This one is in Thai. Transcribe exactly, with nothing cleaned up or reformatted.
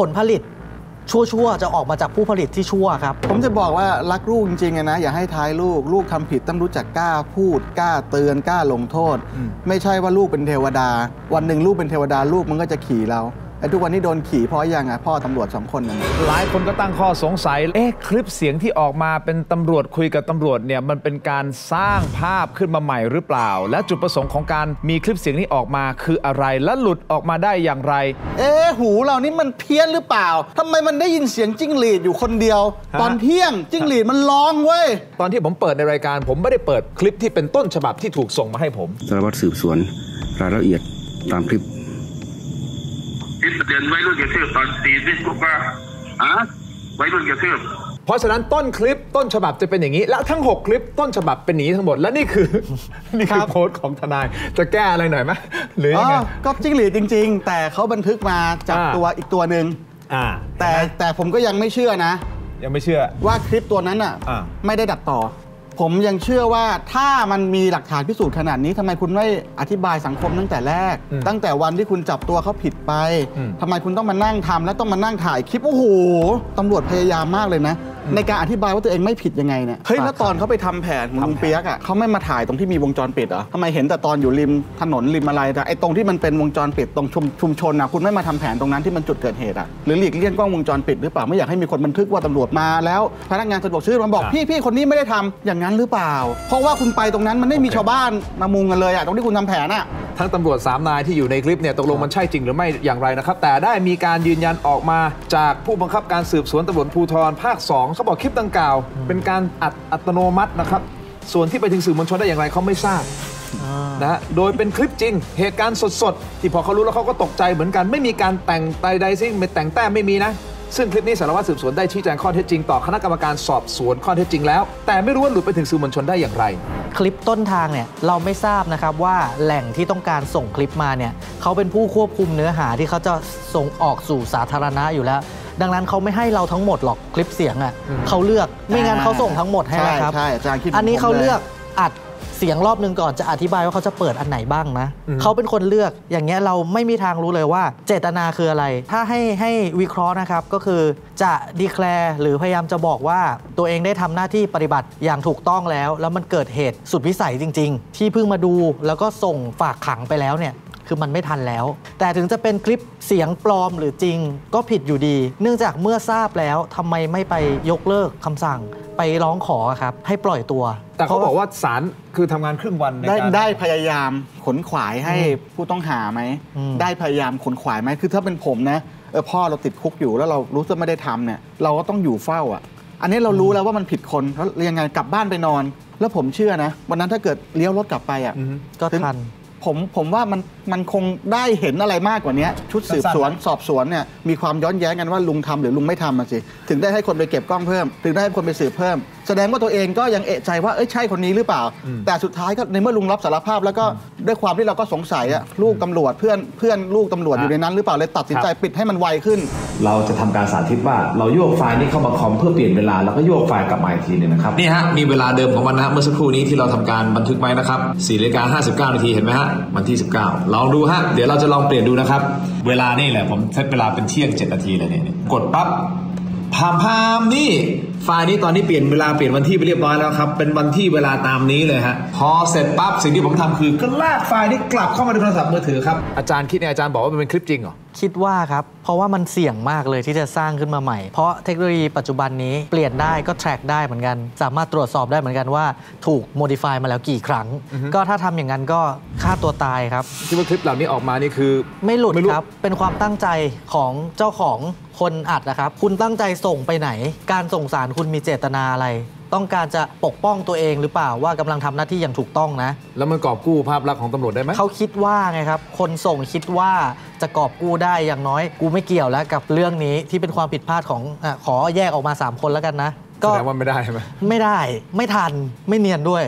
ผลผลิตชั่วๆจะออกมาจากผู้ผลิตที่ชั่วครับผมจะบอกว่ารักลูกจริงๆนะอย่าให้ท้ายลูกลูกทำผิดต้องรู้จักกล้าพูดกล้าเตือนกล้าลงโทษไม่ใช่ว่าลูกเป็นเทวดาวันหนึ่งลูกเป็นเทวดาลูกมันก็จะขี่เราไอ้ทุกวันนี้โดนขี่เพราะยังไงพ่อตำรวจสองคนนั้นหลายคนก็ตั้งข้อสงสัยเอ๊ะคลิปเสียงที่ออกมาเป็นตำรวจคุยกับตำรวจเนี่ยมันเป็นการสร้างภาพขึ้นมาใหม่หรือเปล่าและจุดประสงค์ของการมีคลิปเสียงนี้ออกมาคืออะไรและหลุดออกมาได้อย่างไรเอ๊ะหูเรานี่มันเพี้ยนหรือเปล่าทำไมมันได้ยินเสียงจิ้งหรีดอยู่คนเดียวตอนเที่ยงจิ้งหรีดมันร้องเว้ยตอนที่ผมเปิดในรายการผมไม่ได้เปิดคลิปที่เป็นต้นฉบับที่ถูกส่งมาให้ผมสารวัตรสืบสวนรายละเอียดตามคลิปที่ประเด็นไว้รุ่นเกี่ยวกับตอนตีนี่พวกว่าอะไว้รุ่นเกี่ยวกับเพราะฉะนั้นต้นคลิปต้นฉบับจะเป็นอย่างนี้และทั้งหกคลิปต้นฉบับเป็นอย่างนี้ทั้งหมดและนี่คือนี่คือโพสต์ของทนายจะแก้อะไรหน่อยไหมหรือยังไงก็จิ้งหรีดจริงๆแต่เขาบันทึกมาจากตัวอีกตัวหนึ่งแต่แต่ผมก็ยังไม่เชื่อนะยังไม่เชื่อว่าคลิปตัวนั้นอ่ะไม่ได้ดัดต่อผมยังเชื่อว่าถ้ามันมีหลักฐานพิสูจน์ขนาดนี้ทำไมคุณไม่อธิบายสังคมตั้งแต่แรกตั้งแต่วันที่คุณจับตัวเขาผิดไปทำไมคุณต้องมานั่งทำและต้องมานั่งถ่ายคลิปโอ้โหตำรวจพยายามมากเลยนะในการอธิบายว่าตัวเองไม่ผิดยังไงเนี่ยเฮ้ยแล้วตอนเขาไปทำแผนของลุงเปียกอ่ะเขาไม่มาถ่ายตรงที่มีวงจรปิดเหรอทำไมเห็นแต่ตอนอยู่ริมถนนริมอะไรแต่ไอ้ตรงที่มันเป็นวงจรปิดตรงชุมชนอ่ะคุณไม่มาทำแผนตรงนั้นที่มันจุดเกิดเหตุอ่ะหรือหลีกเลี่ยงกล้องวงจรปิดหรือเปล่าไม่อยากให้มีคนบันทึกว่าตำรวจมาแล้วพนักงานสะดวกซื้อมาบอกพี่พี่คนนี้ไม่ได้ทำอย่างนั้นหรือเปล่าเพราะว่าคุณไปตรงนั้นมันไม่มีชาวบ้านมามุงกันเลยอ่ะตรงที่คุณทำแผนอ่ะทั้งตำรวจสามนายที่อยู่ในคลิปเนี่ยตกลงมันใช่จริงหรือไม่อย่างไรนะครับแต่ได้มีการยืนยันออกมาจากผู้บังคับการสืบสวนตำรวจภูธรภาคสองเขาบอกคลิปดังกล่าวเป็นการอัดอัตโนมัตินะครับส่วนที่ไปถึงสื่อมวลชนได้อย่างไรเขาไม่ทราบนะโดยเป็นคลิปจริงเหตุการณ์สดๆที่พอเขารู้แล้วเขาก็ตกใจเหมือนกันไม่มีการแต่งใดๆซึ่งแต่งแต้มไม่มีนะซึ่งคลิปนี้สารวัตรสืบสวนได้ชี้แจงข้อเท็จจริงต่อคณะกรรมการสอบสวนข้อเท็จจริงแล้วแต่ไม่รู้ว่าหลุดไปถึงสื่อมวลชนได้อย่างไรคลิปต้นทางเนี่ยเราไม่ทราบนะครับว่าแหล่งที่ต้องการส่งคลิปมาเนี่ยเขาเป็นผู้ควบคุมเนื้อหาที่เขาจะส่งออกสู่สาธารณะอยู่แล้วดังนั้นเขาไม่ให้เราทั้งหมดหรอกคลิปเสียงอ่ะเขาเลือกไม่งั้นเขาส่งทั้งหมดให้นะครับอันนี้เขาเลือกอัดเสียงรอบนึงก่อนจะอธิบายว่าเขาจะเปิดอันไหนบ้างนะเขาเป็นคนเลือกอย่างเงี้ยเราไม่มีทางรู้เลยว่าเจตนาคืออะไรถ้าให้ให้วิเคราะห์นะครับก็คือจะดีแคลร์หรือพยายามจะบอกว่าตัวเองได้ทำหน้าที่ปฏิบัติอย่างถูกต้องแล้วแล้วมันเกิดเหตุสุดวิสัยจริงๆที่เพิ่งมาดูแล้วก็ส่งฝากขังไปแล้วเนี่ยคือมันไม่ทันแล้วแต่ถึงจะเป็นคลิปเสียงปลอมหรือจริงก็ผิดอยู่ดีเนื่องจากเมื่อทราบแล้วทำไมไม่ไปยกเลิกคำสั่งไปร้องขอครับให้ปล่อยตัวแต่เขาบอกว่าศาลคือทำงานครึ่งวันได้ได้พยายามขนขวายให้ผู้ต้องหาไหมได้พยายามขนขวายไหมคือถ้าเป็นผมนะเออพ่อเราติดคุกอยู่แล้วเรารู้สึกไม่ได้ทำเนี่ยเราก็ต้องอยู่เฝ้าอ่ะอันนี้เรารู้แล้วว่ามันผิดคนแล้วยังไงกลับบ้านไปนอนแล้วผมเชื่อนะวันนั้นถ้าเกิดเลี้ยวรถกลับไปอ่ะก็ทันผมผมว่ามันมันคงได้เห็นอะไรมากกว่านี้ชุดสืบสวนสอบสวนเนี่ยมีความย้อนแย้งกันว่าลุงทำหรือลุงไม่ทำสิถึงได้ให้คนไปเก็บกล้องเพิ่มถึงได้ให้คนไปสืบเพิ่มแสดงว่าตัวเองก็ยังเอะใจว่าเอ้ยใช่คนนี้หรือเปล่าแต่สุดท้ายก็ในเมื่อลุงรับสารภาพแล้วก็ด้วยความที่เราก็สงสัยอะลูกตำรวจเพื่อนเพื่อนลูกตำรวจอยู่ในนั้นหรือเปล่าเลยตัดสินใจปิดให้มันไวขึ้นเราจะทำการสาธิตว่าเราโยกไฟล์นี้เข้ามาคอมเพื่อเปลี่ยนเวลาแล้วก็โยกไฟล์กลับมาอีกทีนึงนะครับนี่ฮะมีเวลาเดิมของวันนะเมื่อสักครู่นี้ที่เราทำการบันทึกไว้นะครับสี่นาฬิกาห้าสิบเก้านาทีเห็นไหมฮะวันที่สิบเก้าลองดูฮะเดี๋ยวเราจะลองเปลี่ยนดูนะครับเวลานี่แหละผมเซตเวลาเป็นเที่ยงเจ็ดนาทีเลยเนี่ยกดปั๊บพามพามนี่ไฟล์นี้ตอนนี้เปลี่ยนเวลาเปลี่ยนวันที่ไปเรียบร้อยแล้วครับเป็นวันที่เวลาตามนี้เลยฮะพอเสร็จปั๊บสิ่งที่ผมทำคือก็ลากไฟล์นี้กลับเข้ามาในโทรศัพท์มือถือครับอาจารย์คิดเนี่ยอาจารย์บอกว่ามันเป็นคลิปจริงเหรอคิดว่าครับเพราะว่ามันเสี่ยงมากเลยที่จะสร้างขึ้นมาใหม่เพราะเทคโนโลยีปัจจุบันนี้เปลี่ยนได้ก็แทร็กได้เหมือนกันสามารถตรวจสอบได้เหมือนกันว่าถูกโมดิฟายมาแล้วกี่ครั้งก็ถ้าทำอย่างนั้นก็ฆ่าตัวตายครับคิดว่าคลิปเหล่านี้ออกมานี่คือไม่หลุดครับเป็นความตั้งใจของเจ้าของคนอัดนะครับคุณตั้งใจส่งไปไหนการส่งสารคุณมีเจตนาอะไรต้องการจะปกป้องตัวเองหรือเปล่าว่ากำลังทำหน้าที่อย่างถูกต้องนะแล้วมันกอบกู้ภาพลักษณ์ของตำรวจได้ไหมเขาคิดว่าไงครับคนส่งคิดว่าจะกอบกู้ได้อย่างน้อยกูไม่เกี่ยวแล้วกับเรื่องนี้ที่เป็นความผิดพลาดของอขอแยกออกมาสามคนแล้วกันนะแสดงว่าไม่ได้ไหมไม่ได้ไม่ทันไม่เนียนด้วย